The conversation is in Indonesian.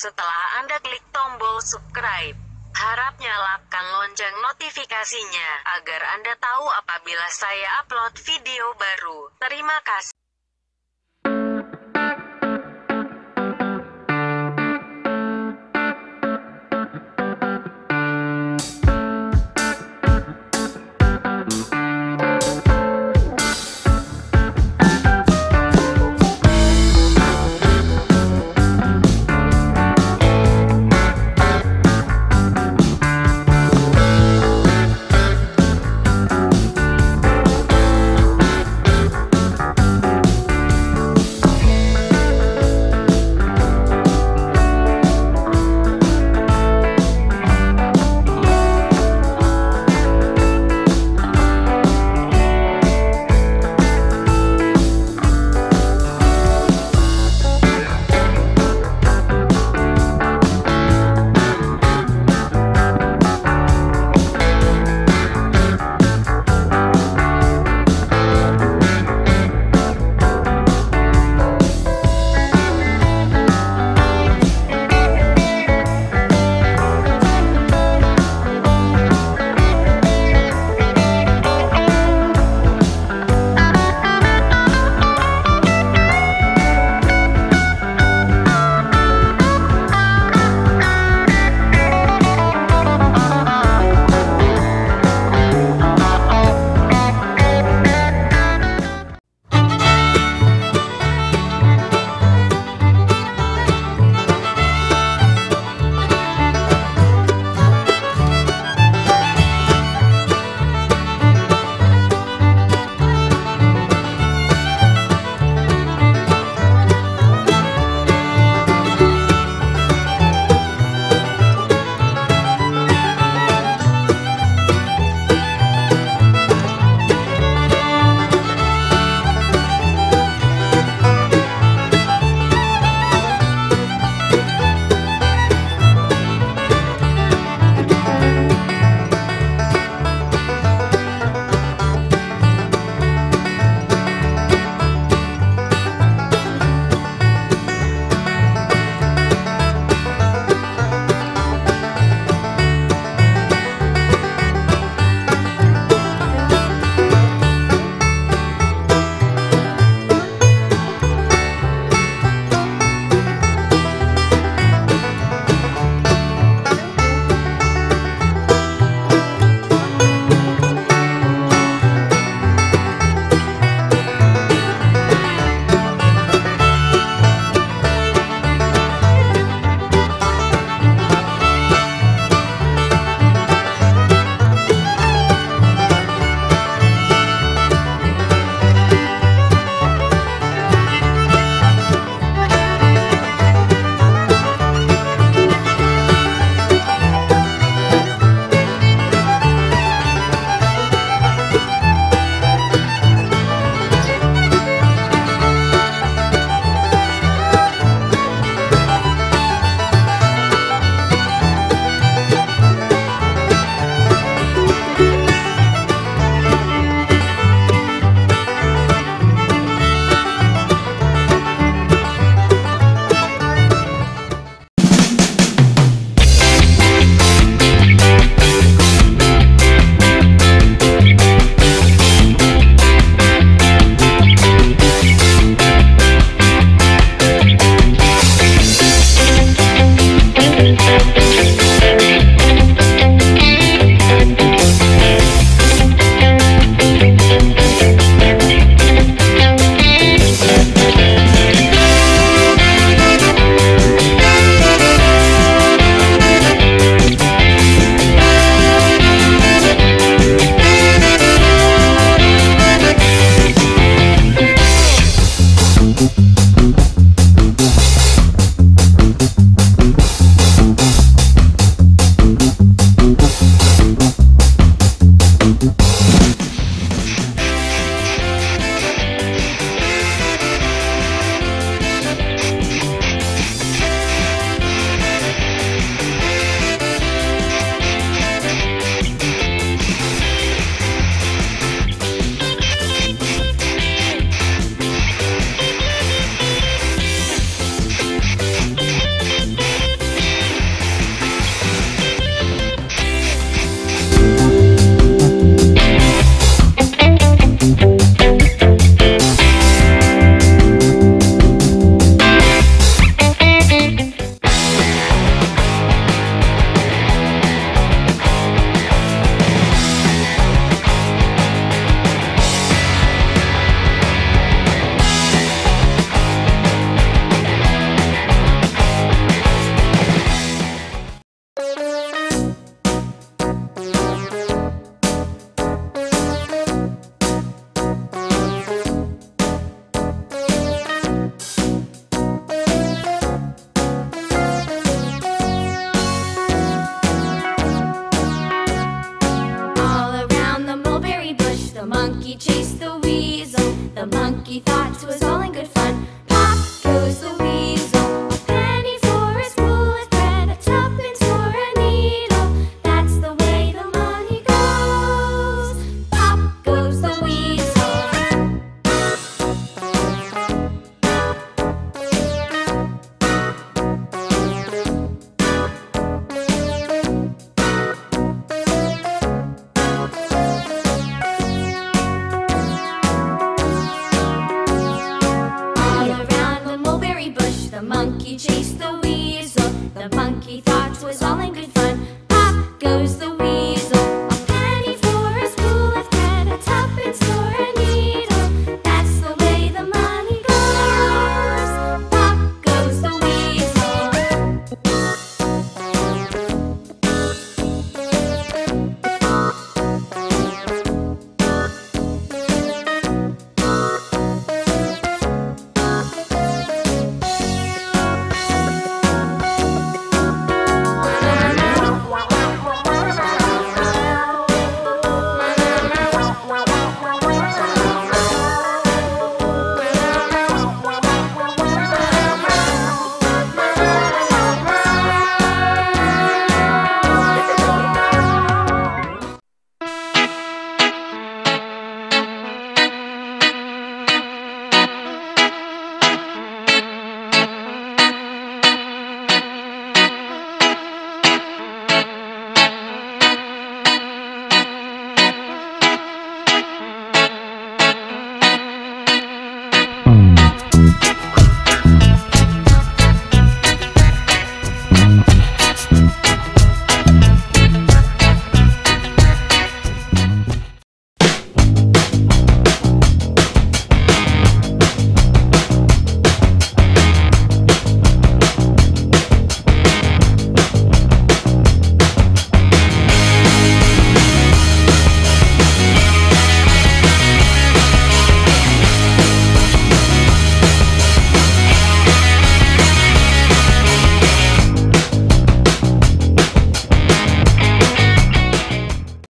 Setelah Anda klik tombol subscribe, harap nyalakan lonceng notifikasinya agar Anda tahu apabila saya upload video baru. Terima kasih. he thought was all in good fun. Pop goes the wheel.